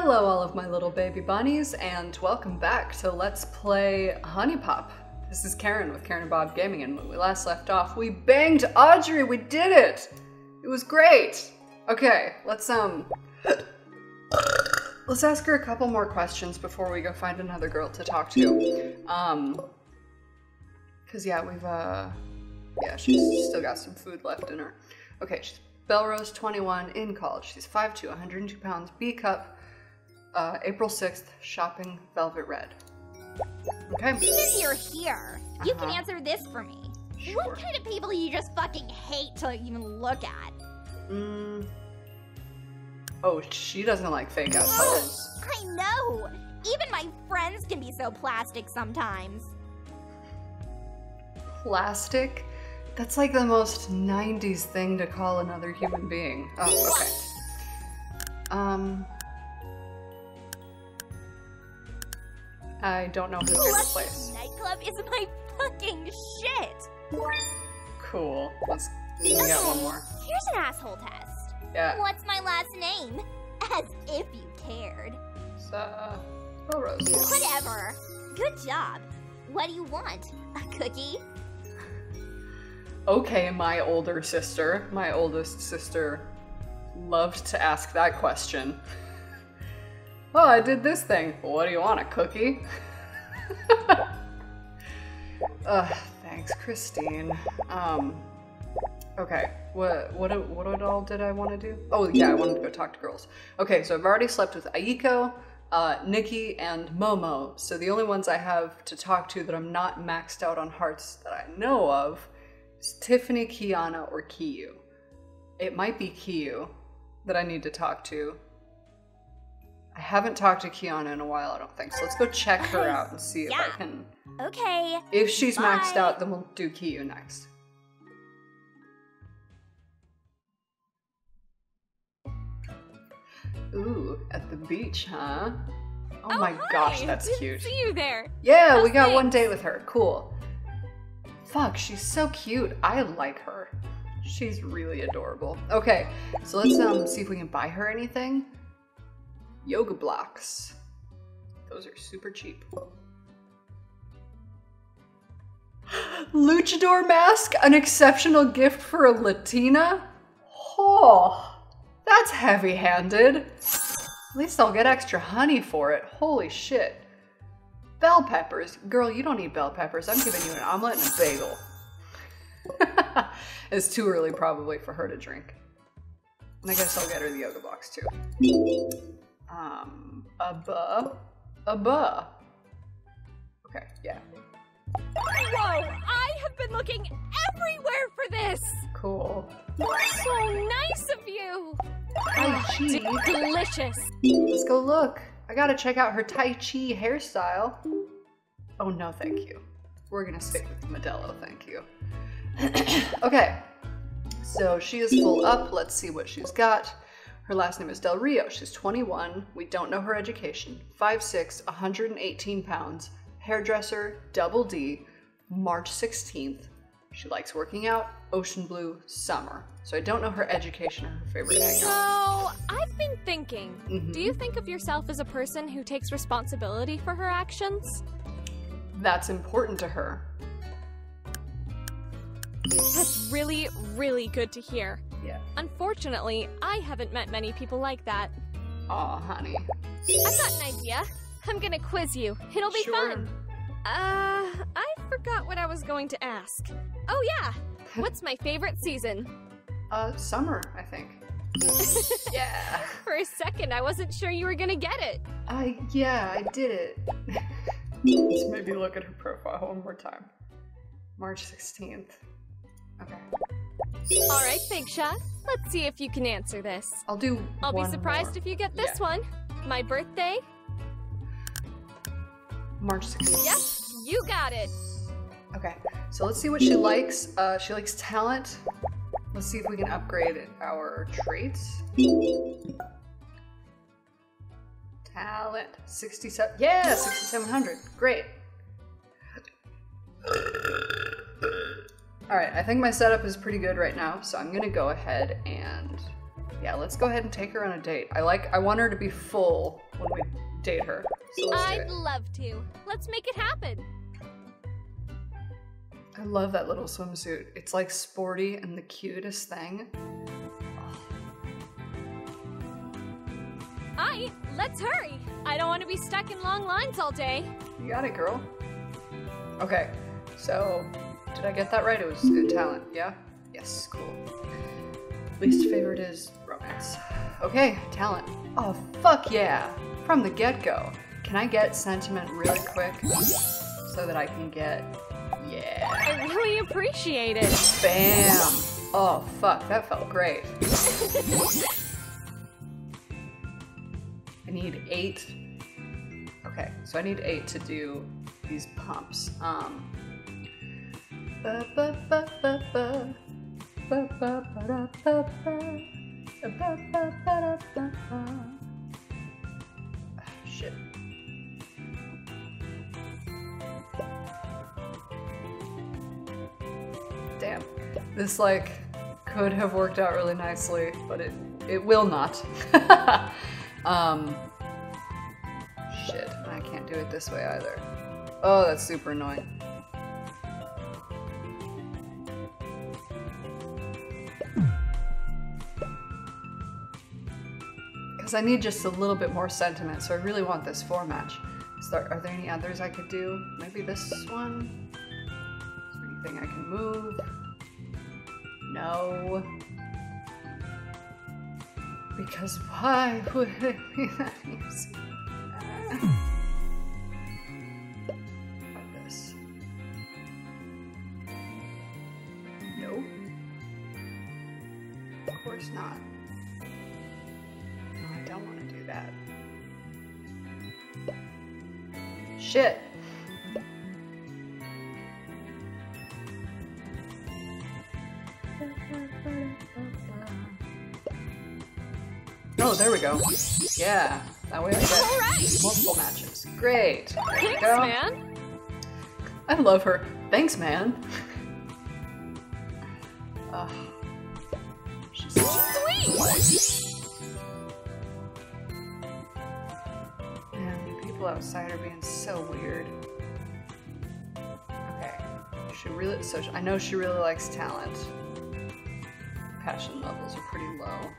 Hello all of my little baby bunnies, and welcome back to Let's Play HuniePop. This is Karen with Karinabob Gaming, and when we last left off, we banged Audrey! We did it! It was great! Okay, let's ask her a couple more questions before we go find another girl to talk to. Cause yeah, she's still got some food left in her. Okay, she's Belrose, 21, in college. She's 5'2", 102 pounds, B cup. April 6th, shopping Velvet Red. Okay. Since you're here, you can answer this for me. Sure. What kind of people you just fucking hate to even look at? Oh, she doesn't like fake assholes. I know! Even my friends can be so plastic sometimes. Plastic? That's like the most 90s thing to call another human being. Oh, okay. I don't know who this place. Nightclub is my fucking shit. Cool. We got one more. Here's an asshole test. Yeah. What's my last name? As if you cared. Belrose. Whatever. Good job. What do you want? A cookie? Okay, my older sister. My oldest sister loved to ask that question. Oh, I did this thing. What do you want, a cookie? Thanks, Christine. Okay, what at all did I want to do? Oh, yeah, I wanted to go talk to girls. Okay, so I've already slept with Aiko, Nikki, and Momo. So the only ones I have to talk to that I'm not maxed out on hearts that I know of is Tiffany, Kyanna, or Kiyu. It might be Kiyu that I need to talk to. I haven't talked to Kyanna in a while, I don't think, so let's go check her out and see if I can... Okay, if she's maxed out, then we'll do Kiyu next. Ooh, at the beach, huh? Oh my gosh, that's cute. See you there. Yeah, we got one date with her. Cool. Fuck, she's so cute. I like her. She's really adorable. Okay, so let's see if we can buy her anything. Yoga blocks. Those are super cheap. Luchador mask, an exceptional gift for a Latina? Oh, that's heavy-handed. At least I'll get extra honey for it. Holy shit. Bell peppers. Girl, you don't need bell peppers. I'm giving you an omelet and a bagel. It's too early probably for her to drink. And I guess I'll get her the yoga blocks too. Okay, yeah. Whoa, I have been looking everywhere for this! Cool. So nice of you! Oh, gee. Delicious! Let's go look. I gotta check out her Tai Chi hairstyle. Oh no, thank you. We're gonna stick with the Modelo, thank you. Okay, so she is full up. Let's see what she's got. Her last name is Delrio. She's 21. We don't know her education. 5'6", 118 pounds. Hairdresser, double D, March 16th. She likes working out, ocean blue, summer. So I don't know her education or her favorite hangout. So I've been thinking, do you think of yourself as a person who takes responsibility for her actions? That's important to her. That's really, really good to hear. Yeah. Unfortunately, I haven't met many people like that. Aw, honey. I've got an idea. I'm gonna quiz you. It'll be fun. I forgot what I was going to ask. Oh yeah, what's my favorite season? Summer, I think. Yeah. For a second, I wasn't sure you were gonna get it. Yeah, I did it. Let's maybe look at her profile one more time. March 16th. Okay. All right, big shot. Let's see if you can answer this. I'll be surprised if you get this one. My birthday? March 16th. Yep, you got it. Okay, so let's see what she likes. She likes talent. Let's see if we can upgrade our traits. Talent, 67. Yeah, 6,700. Great. All right, I think my setup is pretty good right now, so I'm gonna go ahead and Yeah, let's go ahead and take her on a date. I want her to be full when we date her. So I'd love to. Let's make it happen. I love that little swimsuit. It's like sporty and the cutest thing. Let's hurry. I don't want to be stuck in long lines all day. You got it, girl. Okay, so did I get that right? It was good talent, yeah? Yes, cool. Least favorite is romance. Okay, talent. Oh, fuck yeah. From the get-go. Can I get sentiment really quick so that I can get... Yeah. I really appreciate it. Bam. Oh, fuck. That felt great. I need 8. Okay, so I need 8 to do these pumps. Shit. Damn. This, like, could have worked out really nicely, but it will not. Shit, I can't do it this way either. Oh, that's super annoying. Because I need just a little bit more sentiment, so I really want this 4 match. Are there any others I could do? Maybe this one? Is there anything I can move? No. Because why would it be that easy? Like this. No. Of course not. No, I don't want to do that. Shit. Oh, there we go. Yeah, that way I get multiple matches. Great. Thanks, man. I love her. Thanks, man. She's sweet. Man, the people outside are being so weird. Okay. I know she really likes talent. Passion levels are pretty low.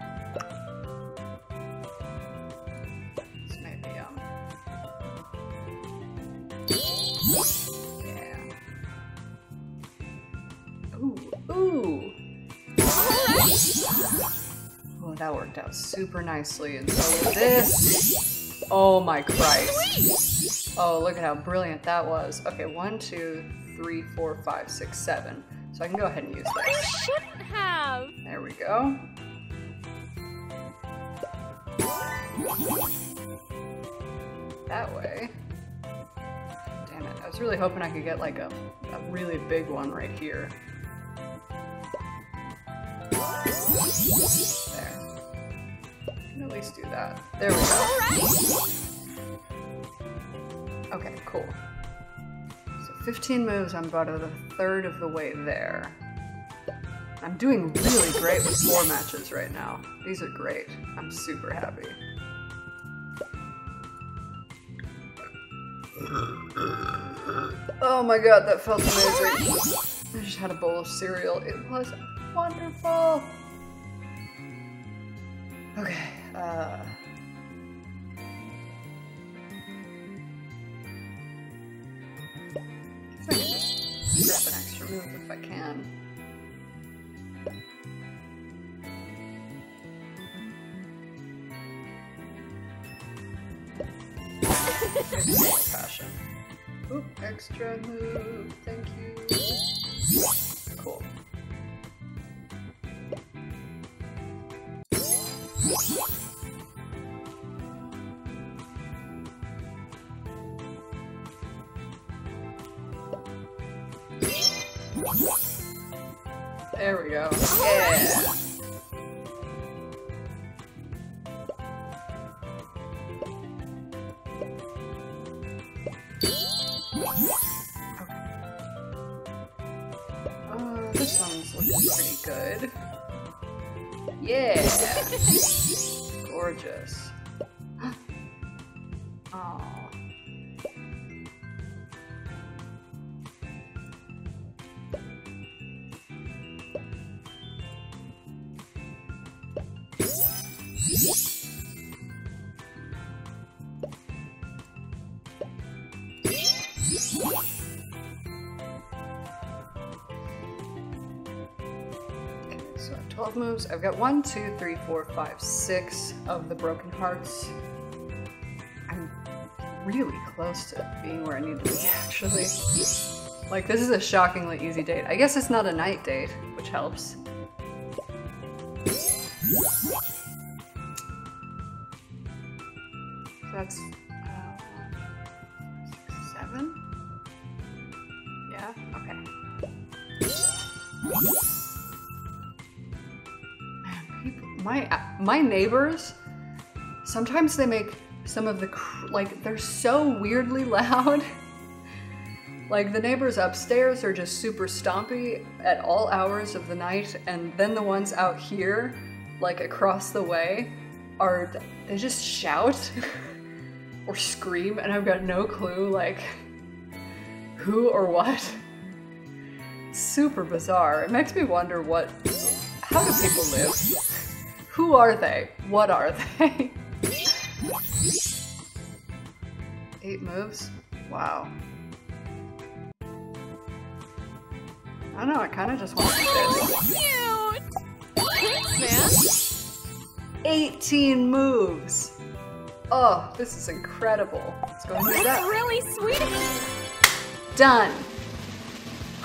That worked out super nicely, and so with this, oh my Christ. Oh, look at how brilliant that was. Okay, 1, 2, 3, 4, 5, 6, 7. So I can go ahead and use this. You shouldn't have. There we go. That way. Damn it, I was really hoping I could get like a really big one right here. There. At least do that. There we go. Right. Okay, cool. So 15 moves, I'm about a third of the way there. I'm doing really great with 4 matches right now. These are great. I'm super happy. Oh my god, that felt amazing. Right. I just had a bowl of cereal. It was wonderful. Okay, I can just grab an extra move if I can. It's more passion. Oop, extra move, thank you. Cool. There we go. Yeah. This one's looking pretty good. Yeah! Gorgeous. Aww. Moves. I've got 1, 2, 3, 4, 5, 6 of the broken hearts. I'm really close to being where I need to be, actually. Like, this is a shockingly easy date. I guess it's not a night date, which helps. That's 6, 7. Yeah, okay. My neighbors, sometimes they make some of the, like, they're so weirdly loud. Like, the neighbors upstairs are just super stompy at all hours of the night, and then the ones out here, like, across the way, are, they just shout or scream, and I've got no clue, like, who or what. It's super bizarre. It makes me wonder what, how do people live? Who are they? What are they? 8 moves? Wow. I don't know, I kinda just want to do this. Cute! 18 moves! Oh, this is incredible. Let's go and do that. That's really sweet! Done!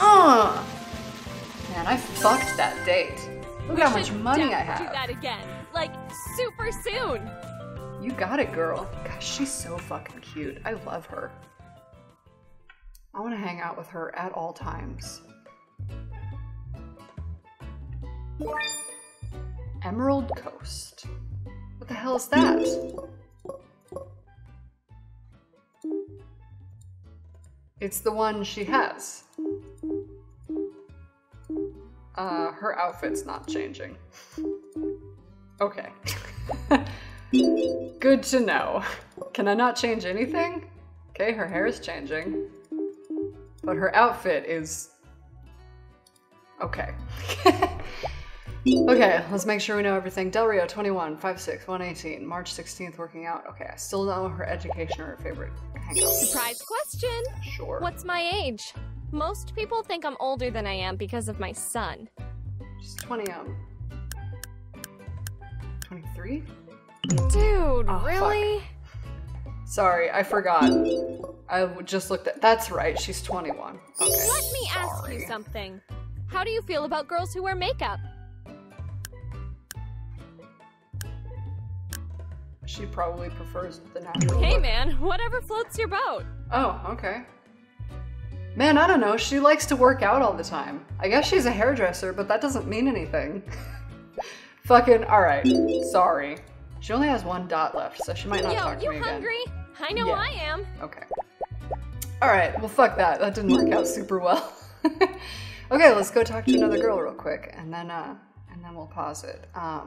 Man, I fucked that date. Look how much money I have. Do that again, like super soon. You got it, girl. Gosh, she's so fucking cute. I love her. I want to hang out with her at all times. Emerald Coast. What the hell is that? It's the one she has. Her outfit's not changing. Okay. Good to know. Can I not change anything? Okay, her hair is changing. But her outfit is... okay. Okay, let's make sure we know everything. Delrio, 21, 5'6", 118, March 16th, working out. Okay, I still don't know her education or her favorite hangout. Surprise question! Sure. What's my age? Most people think I'm older than I am because of my son. She's 23? Dude, oh, really? Fuck. Sorry, I forgot. I just looked at, that's right, she's 21. Okay. Let me ask you something. How do you feel about girls who wear makeup? She probably prefers the natural look. Hey man, whatever floats your boat. Oh, okay. Man, I don't know, she likes to work out all the time. I guess she's a hairdresser, but that doesn't mean anything. Fucking, alright, sorry. She only has 1 dot left, so she might not talk to me again. Yo, you hungry? I know I am. Okay. Alright, well fuck that, that didn't work out super well. Okay, let's go talk to another girl real quick, and then we'll pause it. I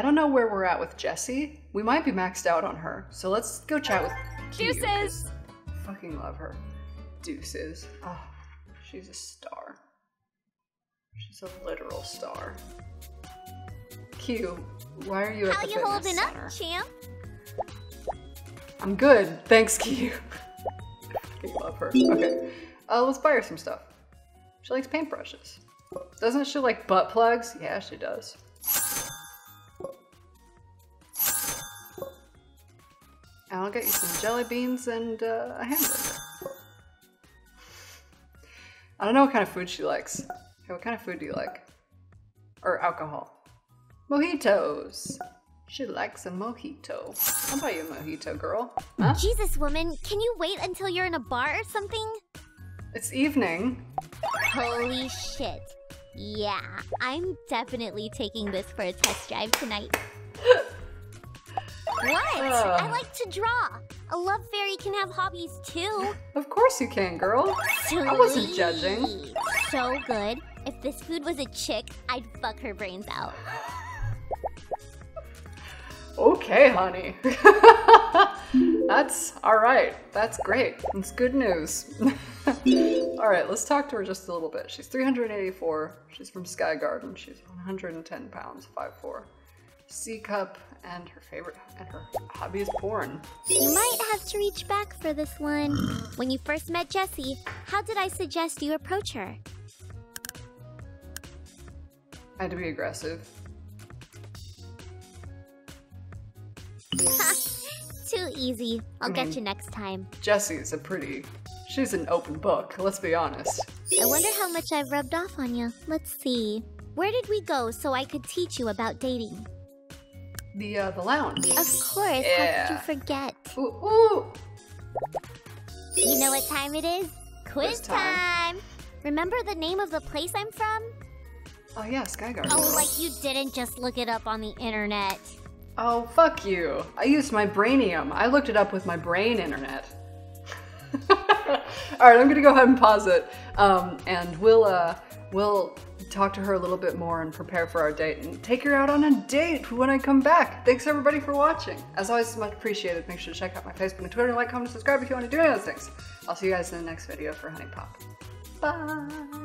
don't know where we're at with Jessie. We might be maxed out on her, so let's go chat with Kiyu. Deuces! Fucking love her. Deuces. Oh, she's a star. She's a literal star. Kiyu, why are you at the fitness center? How you holding up, champ? I'm good, thanks, Kiyu. I love her. Okay, let's buy her some stuff. She likes paintbrushes. Doesn't she like butt plugs? Yeah, she does. I'll get you some jelly beans and a hamburger. I don't know what kind of food she likes. Okay, what kind of food do you like? Or alcohol? Mojitos! She likes a mojito. I'll buy you a mojito, girl. Huh? Jesus, woman, can you wait until you're in a bar or something? It's evening. Holy shit. Yeah, I'm definitely taking this for a test drive tonight. What? I like to draw. A love fairy can have hobbies too. Of course you can, girl. Sweet. I wasn't judging. So good. If this food was a chick, I'd fuck her brains out. Okay, honey. That's all right. That's great. It's good news. All right, let's talk to her just a little bit. She's 384. She's from Sky Garden. She's 110 pounds, 5'4". C cup, and her favorite and her hobby is porn. You might have to reach back for this one. When you first met Jessie, how did I suggest you approach her? I had to be aggressive. Too easy. I'll get you next time. Jessie's she's an open book, let's be honest. I wonder how much I've rubbed off on you. Let's see. Where did we go so I could teach you about dating? The lounge. Of course, yeah. How could you forget? Ooh. You know what time it is? Quiz time! Remember the name of the place I'm from? Oh yeah, Sky Garden. Oh, like you didn't just look it up on the internet. Oh, fuck you. I used my brainium. I looked it up with my brain internet. Alright, I'm gonna go ahead and pause it. And we'll talk to her a little bit more and prepare for our date and take her out on a date when I come back. Thanks everybody for watching. As always, it's much appreciated. Make sure to check out my Facebook and Twitter. Like, comment, subscribe if you want to do any of those things. I'll see you guys in the next video for HuniePop. Bye!